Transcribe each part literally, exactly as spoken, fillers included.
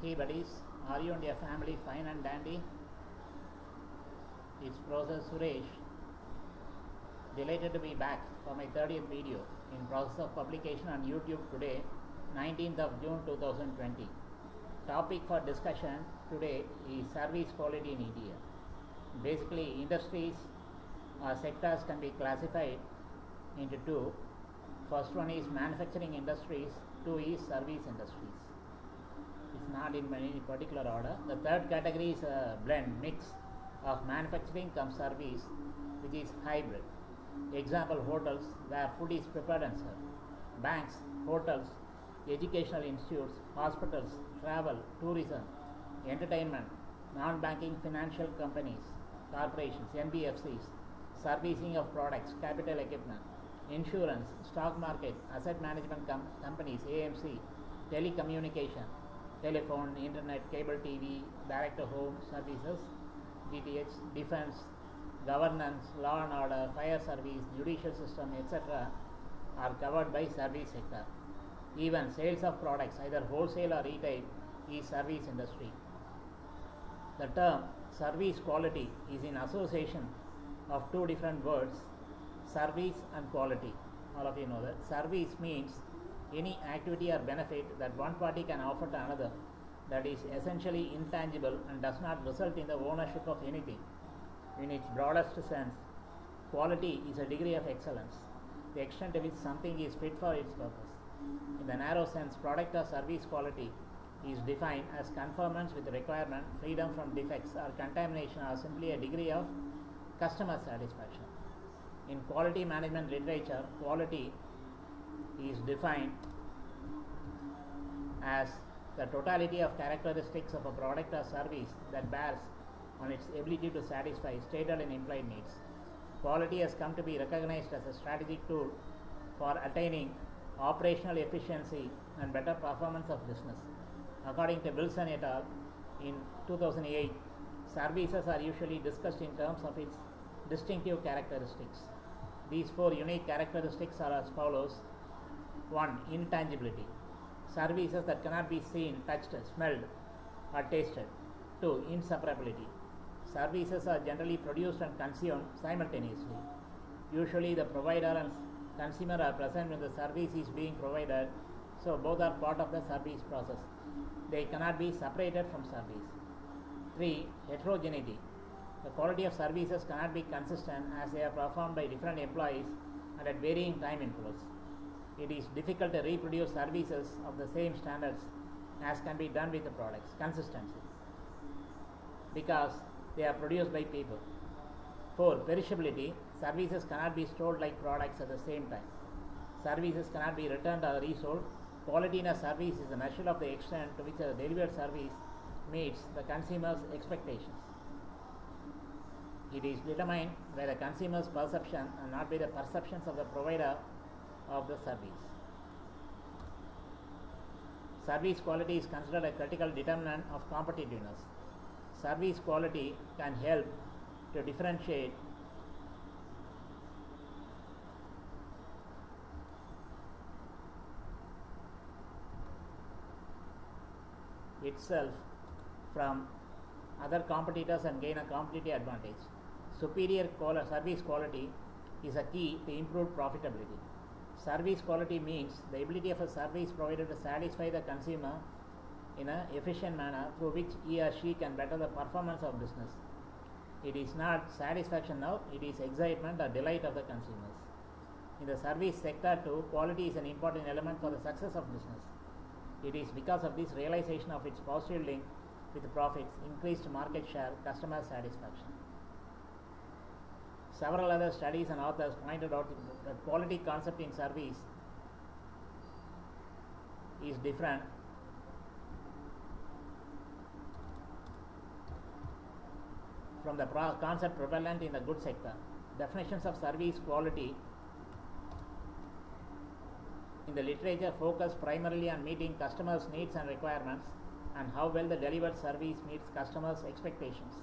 Hey buddies, are you and your family fine and dandy? It's Professor Suresh. Delighted to be back for my thirtieth video in process of publication on YouTube today, nineteenth of June two thousand twenty. Topic for discussion today is service quality in India. Basically, industries or sectors can be classified into two. First one is manufacturing industries, two is service industries. It's not in any particular order. The third category is a blend mix of manufacturing cum service, which is hybrid. Example, hotels where food is prepared and served, banks, hotels, educational institutes, hospitals, travel, tourism, entertainment, non-banking financial companies, corporations, N B F Cs, servicing of products, capital equipment, insurance, stock market, asset management com companies, A M C, telecommunication, telephone, internet, cable T V, direct-to-home services, D T H, defense, governance, law and order, fire service, judicial system, et cetera are covered by service sector. Even sales of products, either wholesale or retail, is service industry. The term service quality is in association of two different words, service and quality. All of you know that. Service means any activity or benefit that one party can offer to another that is essentially intangible and does not result in the ownership of anything. In its broadest sense, quality is a degree of excellence, the extent to which something is fit for its purpose. In the narrow sense, product or service quality is defined as conformance with requirement, freedom from defects or contamination, or simply a degree of customer satisfaction. In quality management literature, quality is defined as the totality of characteristics of a product or service that bears on its ability to satisfy stated and implied needs. Quality has come to be recognized as a strategic tool for attaining operational efficiency and better performance of business. According to Wilson et al. In two thousand eight, services are usually discussed in terms of its distinctive characteristics. These four unique characteristics are as follows. One, intangibility. Services that cannot be seen, touched, smelled, or tasted. Two, inseparability. Services are generally produced and consumed simultaneously. Usually the provider and consumer are present when the service is being provided, so both are part of the service process. They cannot be separated from service. Three, heterogeneity. The quality of services cannot be consistent as they are performed by different employees and at varying time intervals. It is difficult to reproduce services of the same standards as can be done with the products. Consistency, because they are produced by people. Four, perishability. Services cannot be stored like products at the same time. Services cannot be returned or resold. Quality in a service is a measure of the extent to which a delivered service meets the consumer's expectations. It is determined by the consumer's perception and not by the perceptions of the provider of the service. Service quality is considered a critical determinant of competitiveness. Service quality can help to differentiate itself from other competitors and gain a competitive advantage. Superior service quality is a key to improved profitability. Service quality means the ability of a service provider to satisfy the consumer in an efficient manner through which he or she can better the performance of business. It is not satisfaction now, it is excitement or delight of the consumers. In the service sector too, quality is an important element for the success of business. It is because of this realization of its positive link with profits, increased market share, customer satisfaction. Several other studies and authors pointed out that quality concept in service is different from the concept prevalent in the goods sector. Definitions of service quality in the literature focus primarily on meeting customers' needs and requirements and how well the delivered service meets customers' expectations.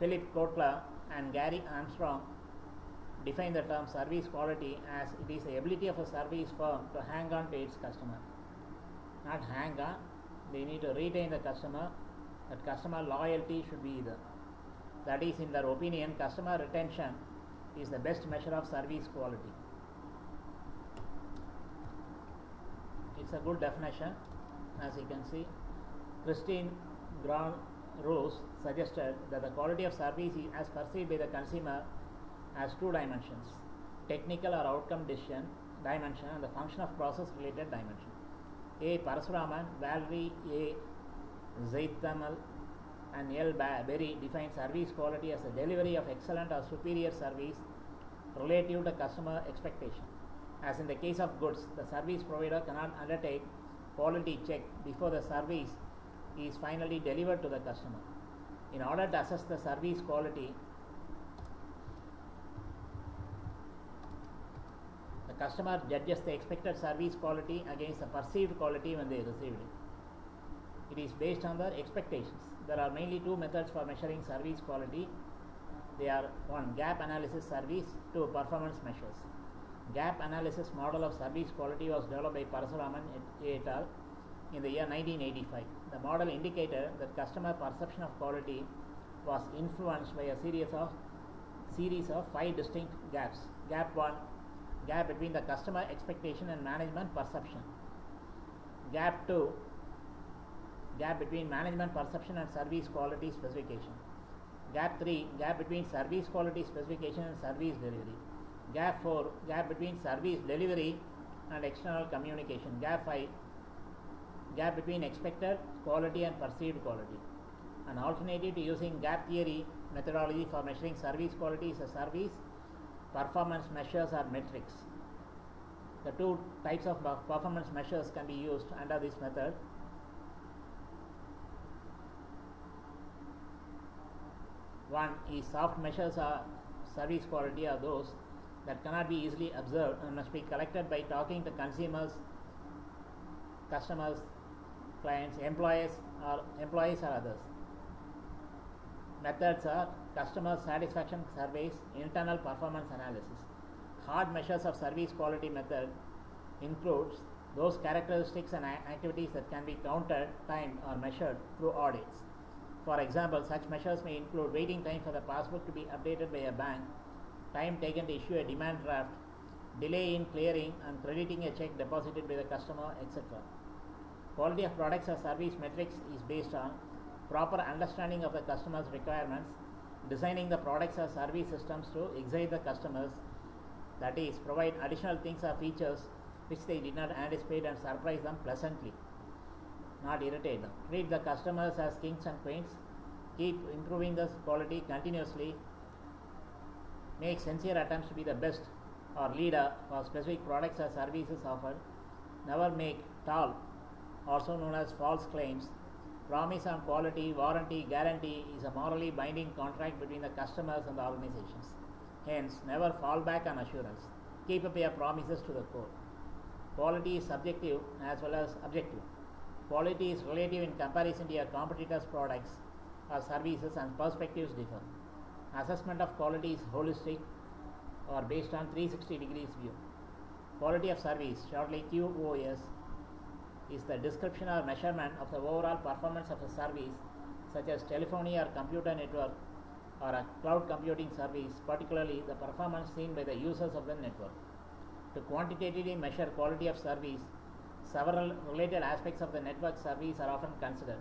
Philip Kotler and Gary Armstrong define the term service quality as it is the ability of a service firm to hang on to its customer. Not hang on, they need to retain the customer. That customer loyalty should be there. That is, in their opinion, customer retention is the best measure of service quality. It's a good definition, as you can see. Christine Brown Ross suggested that the quality of service is as perceived by the consumer has two dimensions: technical or outcome decision dimension and the function of process related dimension. A. Parasuraman, Valry A. Zeithaml, and L. Berry define service quality as the delivery of excellent or superior service relative to customer expectation. As in the case of goods, the service provider cannot undertake quality check before the service is finally delivered to the customer. In order to assess the service quality, the customer judges the expected service quality against the perceived quality when they received it. It is based on their expectations. There are mainly two methods for measuring service quality. They are one, gap analysis service, two, performance measures. Gap analysis model of service quality was developed by Parasuraman et al. In the year nineteen eighty-five. The model indicated that customer perception of quality was influenced by a series of series of five distinct gaps. Gap one, gap between the customer expectation and management perception. Gap two, gap between management perception and service quality specification. Gap three, gap between service quality specification and service delivery. Gap four, gap between service delivery and external communication. Gap five, gap between expected quality and perceived quality. An alternative to using gap theory methodology for measuring service quality is a service performance measures or metrics. The two types of performance measures can be used under this method. One is soft measures of service quality are those that cannot be easily observed and must be collected by talking to consumers, customers, clients, employees or employees or others. Methods are customer satisfaction surveys, internal performance analysis. Hard measures of service quality method includes those characteristics and activities that can be counted, timed or measured through audits. For example, such measures may include waiting time for the passbook to be updated by a bank, time taken to issue a demand draft, delay in clearing and crediting a check deposited by the customer, et cetera. Quality of products or service metrics is based on proper understanding of the customer's requirements, designing the products or service systems to excite the customers, that is, provide additional things or features which they did not anticipate and surprise them pleasantly, not irritate them. Treat the customers as kings and queens, keep improving the quality continuously, make sincere attempts to be the best or leader for specific products or services offered, never make tall, also known as false claims. Promise on quality, warranty, guarantee is a morally binding contract between the customers and the organizations. Hence, never fall back on assurance. Keep up your promises to the core. Quality is subjective as well as objective. Quality is relative in comparison to your competitors' products or services, and perspectives differ. Assessment of quality is holistic or based on three sixty degrees view. Quality of service, shortly Q O S, is the description or measurement of the overall performance of a service, such as telephony or computer network or a cloud computing service, particularly the performance seen by the users of the network. To quantitatively measure quality of service, several related aspects of the network service are often considered,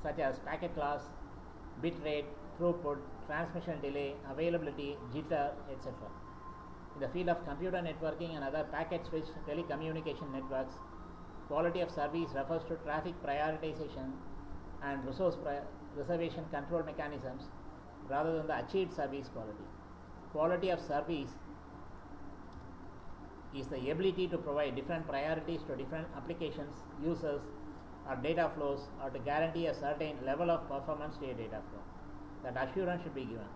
such as packet loss, bit rate, throughput, transmission delay, availability, jitter, et cetera. In the field of computer networking and other packet switch telecommunication networks, quality of service refers to traffic prioritization and resource reservation control mechanisms rather than the achieved service quality. Quality of service is the ability to provide different priorities to different applications, users, or data flows, or to guarantee a certain level of performance to a data flow. That assurance should be given.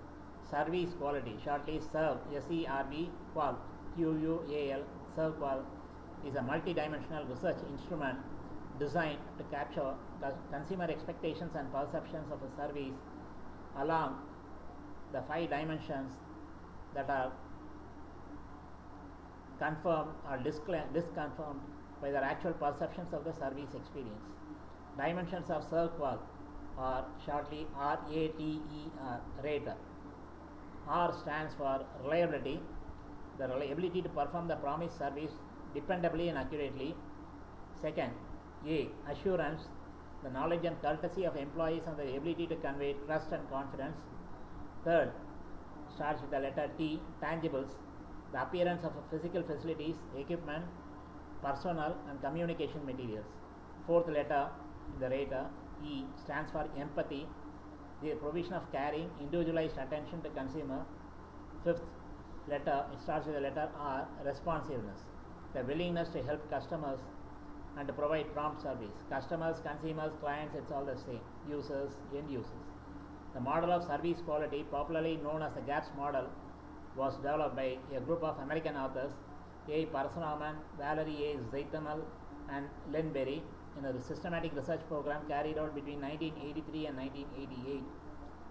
Service quality, shortly SERV, S E R V QUAL, Q U A L, SERVQUAL, is a multidimensional research instrument designed to capture consumer expectations and perceptions of a service along the five dimensions that are confirmed or disconfirmed by their actual perceptions of the service experience. dimensions of SERVQUAL are shortly R A T E R, RATER. R stands for reliability, the ability to perform the promised service dependably and accurately. Second, A, assurance, the knowledge and courtesy of employees and the ability to convey trust and confidence. Third, starts with the letter T, tangibles, the appearance of physical facilities, equipment, personnel and communication materials. Fourth letter in the RATER, E, stands for empathy, the provision of caring, individualized attention to consumer. Fifth letter, it starts with the letter R, responsiveness, the willingness to help customers and to provide prompt service. Customers, consumers, clients, it's all the same. Users, end users. The model of service quality, popularly known as the GAPS model, was developed by a group of American authors, A. Parasuraman, Valry A. Zeithaml, and Leonard Berry, in a systematic research program carried out between nineteen eighty-three and nineteen eighty-eight.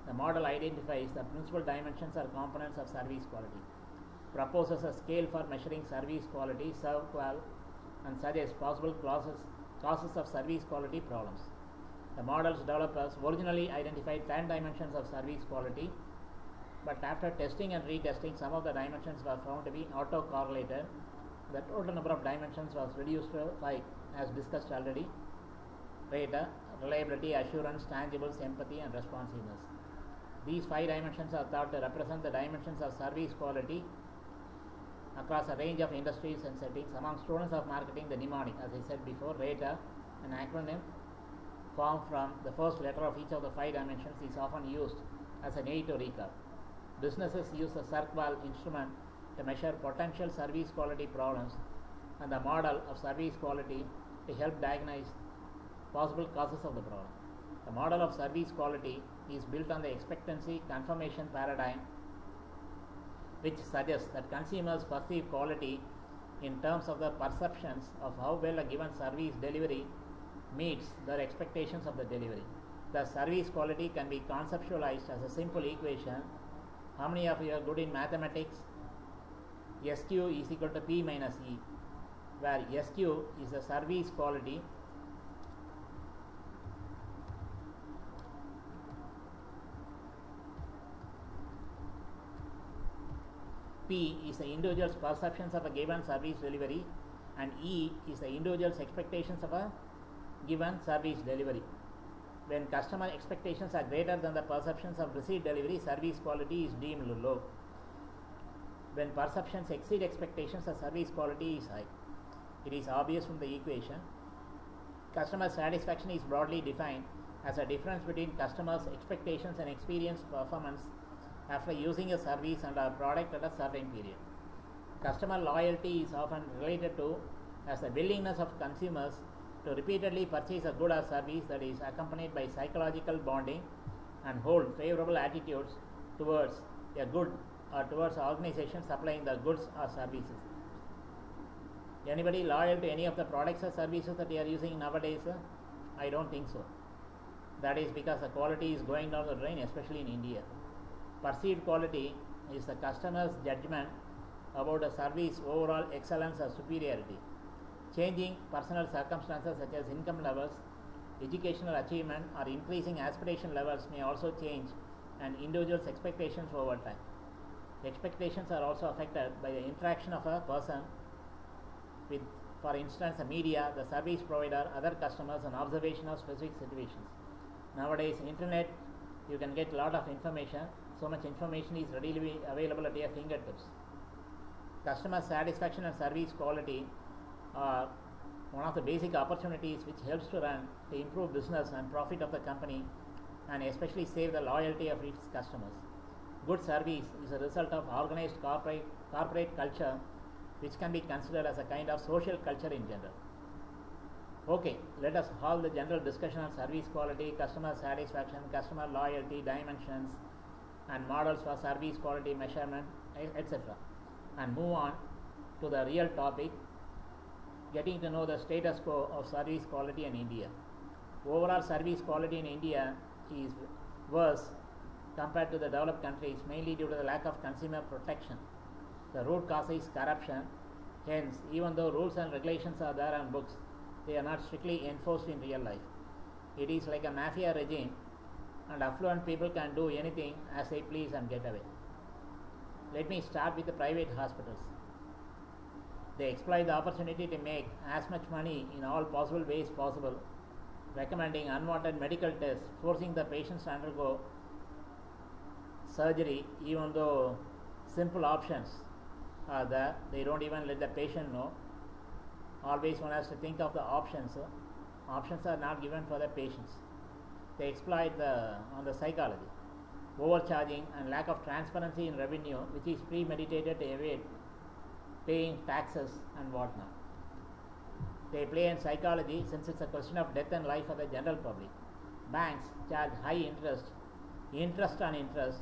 The model identifies the principal dimensions or components of service quality, proposes a scale for measuring service quality, SERVQUAL, and suggests possible causes, causes of service quality problems. The model's developers originally identified ten dimensions of service quality, but after testing and retesting, some of the dimensions were found to be autocorrelated. The total number of dimensions was reduced to five, as discussed already: RATER, reliability, assurance, tangibles, empathy, and responsiveness. These five dimensions are thought to represent the dimensions of service quality across a range of industries and settings. Among students of marketing, the mnemonic, as I said before, RATER, an acronym formed from the first letter of each of the five dimensions, is often used as an aid to recall. Businesses use the SERVQUAL instrument to measure potential service quality problems and the model of service quality to help diagnose possible causes of the problem. The model of service quality is built on the expectancy confirmation paradigm, which suggests that consumers perceive quality in terms of the perceptions of how well a given service delivery meets their expectations of the delivery. The service quality can be conceptualized as a simple equation. How many of you are good in mathematics? S Q is equal to P minus E, where S Q is the service quality . P is the individual's perceptions of a given service delivery, and E is the individual's expectations of a given service delivery. When customer expectations are greater than the perceptions of received delivery, service quality is deemed low. When perceptions exceed expectations, the service quality is high. It is obvious from the equation. Customer satisfaction is broadly defined as a difference between customers' expectations and experienced performance after using a service and a product at a certain period. Customer loyalty is often related to as the willingness of consumers to repeatedly purchase a good or service that is accompanied by psychological bonding and hold favorable attitudes towards a good or towards organizations supplying the goods or services. Anybody loyal to any of the products or services that they are using nowadays? I don't think so. That is because the quality is going down the drain, especially in India. Perceived quality is the customer's judgment about a service overall excellence or superiority. Changing personal circumstances such as income levels, educational achievement, or increasing aspiration levels may also change an individual's expectations over time. The expectations are also affected by the interaction of a person with, for instance, the media, the service provider, other customers, and observation of specific situations. Nowadays, internet, you can get a lot of information. So much information is readily available at your fingertips. Customer satisfaction and service quality are one of the basic opportunities which helps to run to improve business and profit of the company, and especially save the loyalty of its customers. Good service is a result of organized corporate, corporate culture, which can be considered as a kind of social culture in general. Okay, let us halt the general discussion on service quality, customer satisfaction, customer loyalty, dimensions, and models for service quality measurement, et cetera, and move on to the real topic: getting to know the status quo of service quality in India. Overall service quality in India is worse compared to the developed countries, mainly due to the lack of consumer protection. The root cause is corruption. Hence, even though rules and regulations are there on books, they are not strictly enforced in real life. It is like a mafia regime, and affluent people can do anything as they please and get away. Let me start with the private hospitals. They exploit the opportunity to make as much money in all possible ways possible, recommending unwanted medical tests, forcing the patients to undergo surgery, even though simple options are there. They don't even let the patient know. Always one has to think of the options. Options are not given for the patients. They exploit the, on the psychology, overcharging and lack of transparency in revenue, which is premeditated to evade paying taxes and whatnot. They play in psychology since it's a question of death and life for the general public. Banks charge high interest, interest on interest,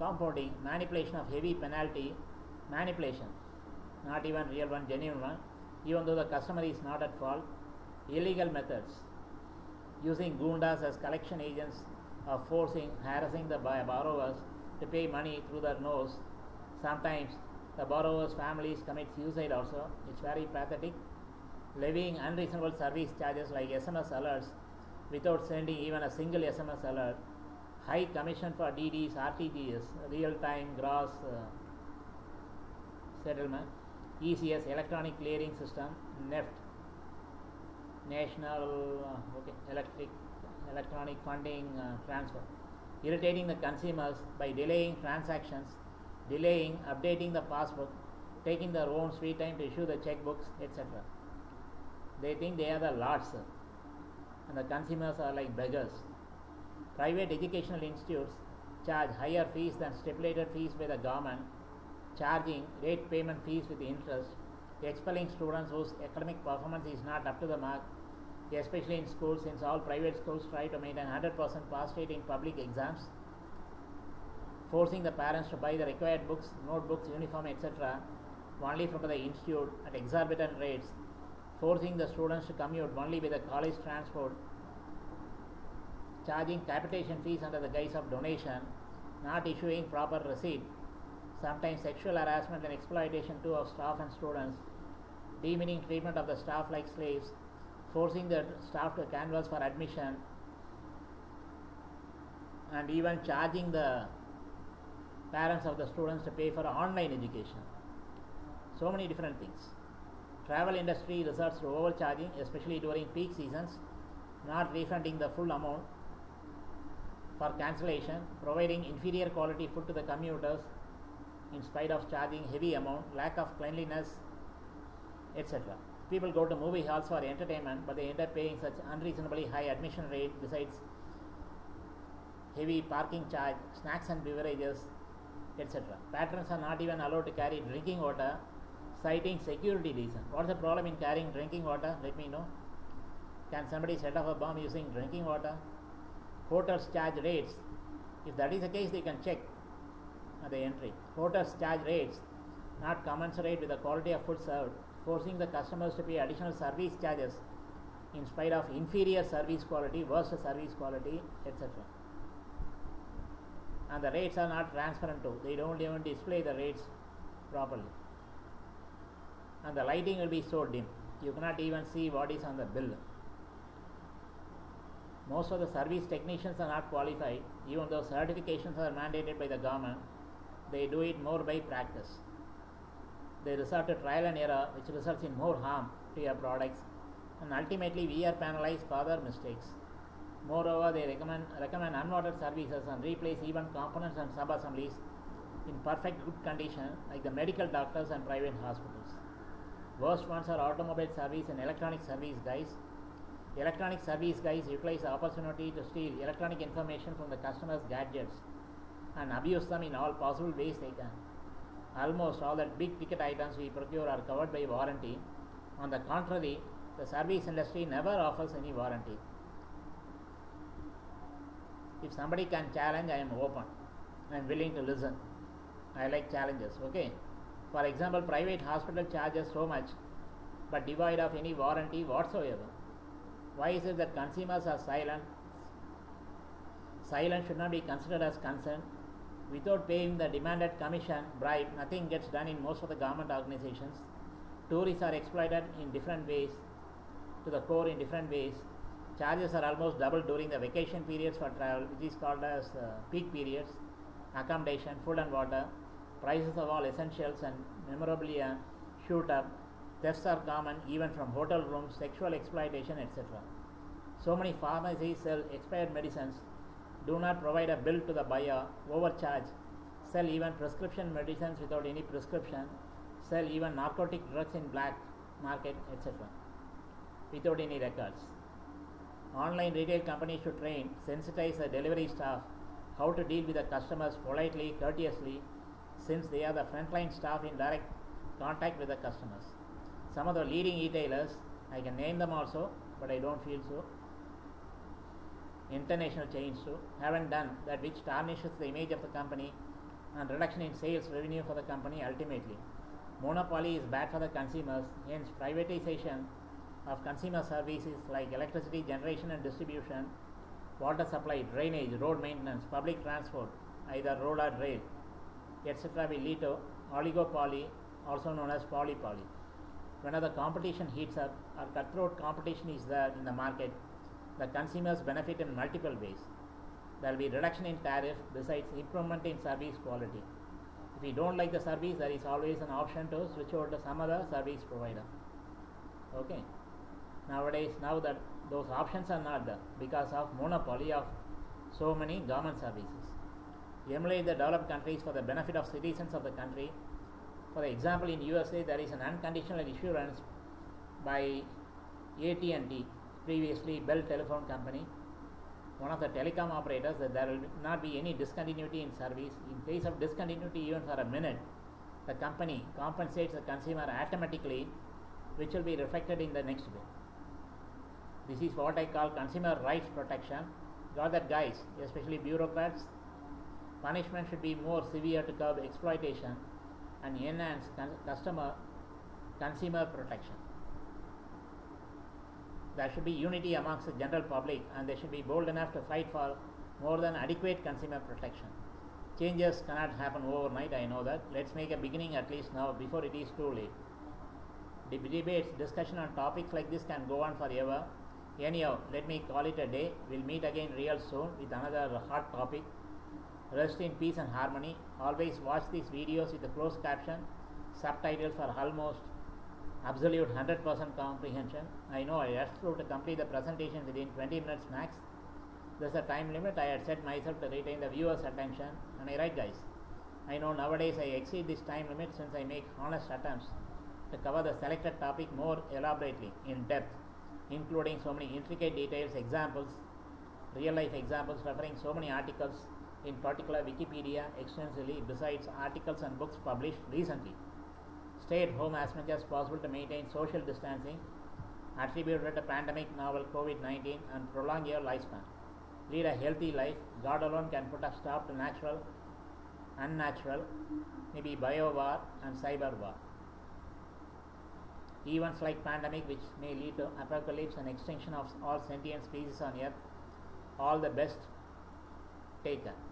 compounding, manipulation of heavy penalty, manipulation, not even real one, genuine one, even though the customer is not at fault. Illegal methods, using goondas as collection agents, or forcing, harassing the borrowers to pay money through their nose. Sometimes the borrowers' families commit suicide also. It's very pathetic. Levying unreasonable service charges like S M S alerts without sending even a single S M S alert. High commission for D Ds, R T G S, real-time gross uh, settlement, E C S, electronic clearing system, NEFT, National uh, okay, electric, electronic funding uh, transfer, irritating the consumers by delaying transactions, delaying updating the passbook, taking their own sweet time to issue the checkbooks, et cetera. They think they are the lords, and the consumers are like beggars. Private educational institutes charge higher fees than stipulated fees by the government, charging late payment fees with interest, expelling students whose academic performance is not up to the mark, especially in schools, since all private schools try to maintain one hundred percent pass rate in public exams, forcing the parents to buy the required books, notebooks, uniform, et cetera, only from the institute at exorbitant rates, forcing the students to commute only with the college transport, charging capitation fees under the guise of donation, not issuing proper receipt, sometimes sexual harassment and exploitation too of staff and students, demeaning treatment of the staff like slaves, forcing the staff to canvass for admission, and even charging the parents of the students to pay for online education. So many different things. Travel industry resorts to overcharging, especially during peak seasons, not refunding the full amount for cancellation, providing inferior quality food to the commuters, in spite of charging heavy amount, lack of cleanliness, et cetera. People go to movie halls for entertainment, but they end up paying such unreasonably high admission rate, besides heavy parking charge, snacks and beverages, et cetera. Patrons are not even allowed to carry drinking water, citing security reasons. What's the problem in carrying drinking water? Let me know. Can somebody set off a bomb using drinking water? Hotels charge rates. If that is the case, they can check at the entry. Hotels charge rates not commensurate with the quality of food served, forcing the customers to pay additional service charges in spite of inferior service quality, worse service quality, et cetera. And the rates are not transparent too. They don't even display the rates properly. And the lighting will be so dim, you cannot even see what is on the bill. Most of the service technicians are not qualified, even though certifications are mandated by the government. They do it more by practice. They resort to trial and error, which results in more harm to your products, and ultimately we are penalized for their mistakes. Moreover, they recommend, recommend unwanted services and replace even components and sub-assemblies in perfect good condition, like the medical doctors and private hospitals. Worst ones are automobile service and electronic service guys. Electronic service guys utilize the opportunity to steal electronic information from the customers' gadgets and abuse them in all possible ways they can. Almost all the big ticket items we procure are covered by warranty. On the contrary, the service industry never offers any warranty. If somebody can challenge, I am open. I am willing to listen. I like challenges, okay? For example, private hospital charges so much, but devoid of any warranty whatsoever. Why is it that consumers are silent? Silence should not be considered as consent. Without paying the demanded commission, bribe, nothing gets done in most of the government organizations. Tourists are exploited in different ways, to the core in different ways. Charges are almost double during the vacation periods for travel, which is called as uh, peak periods. Accommodation, food and water, prices of all essentials and memorabilia shoot up. Thefts are common even from hotel rooms, sexual exploitation, et cetera. So many pharmacies sell expired medicines, do not provide a bill to the buyer, overcharge, sell even prescription medicines without any prescription, sell even narcotic drugs in black market, et cetera, without any records. Online retail companies should train, sensitize the delivery staff how to deal with the customers politely, courteously, since they are the frontline staff in direct contact with the customers. Some of the leading retailers, I can name them also, but I don't feel so. International chains too haven't done that, which tarnishes the image of the company and reduction in sales revenue for the company ultimately. Monopoly is bad for the consumers, hence privatization of consumer services like electricity generation and distribution, water supply, drainage, road maintenance, public transport, either road or rail, et cetera will lead to oligopoly, also known as polypoly. When the competition heats up or cutthroat competition is there in the market, the consumers benefit in multiple ways. There will be reduction in tariff, besides improvement in service quality. If we don't like the service, there is always an option to switch over to some other service provider. Okay. Nowadays, now that those options are not there because of monopoly of so many government services. Emulate the developed countries for the benefit of citizens of the country. For example, in U S A, there is an unconditional issuance by A T and T, previously Bell Telephone Company, one of the telecom operators, that there will not be any discontinuity in service. In case of discontinuity, even for a minute, the company compensates the consumer automatically, which will be reflected in the next bill. This is what I call consumer rights protection. Got that, guys? Especially bureaucrats. Punishment should be more severe to curb exploitation and enhance con customer consumer protection. There should be unity amongst the general public, and they should be bold enough to fight for more than adequate consumer protection. Changes cannot happen overnight, I know that. Let's make a beginning at least now before it is too late. The debates, discussion on topics like this can go on forever. Anyhow, let me call it a day. We'll meet again real soon with another hot topic. Rest in peace and harmony. Always watch these videos with the closed caption. Subtitles for almost absolute one hundred percent comprehension. I know I rushed through to complete the presentation within twenty minutes max. There's a time limit I had set myself to retain the viewers' attention. Am I right, guys? I know nowadays I exceed this time limit since I make honest attempts to cover the selected topic more elaborately, in depth, including so many intricate details, examples, real-life examples, referring so many articles, in particular Wikipedia, extensively, besides articles and books published recently. Stay at home as much as possible to maintain social distancing, attributed to pandemic novel COVID nineteen, and prolong your lifespan. Lead a healthy life. God alone can put a stop to natural, unnatural, maybe bio war and cyber war. Events like pandemic, which may lead to apocalypse and extinction of all sentient species on earth. All the best. Take care.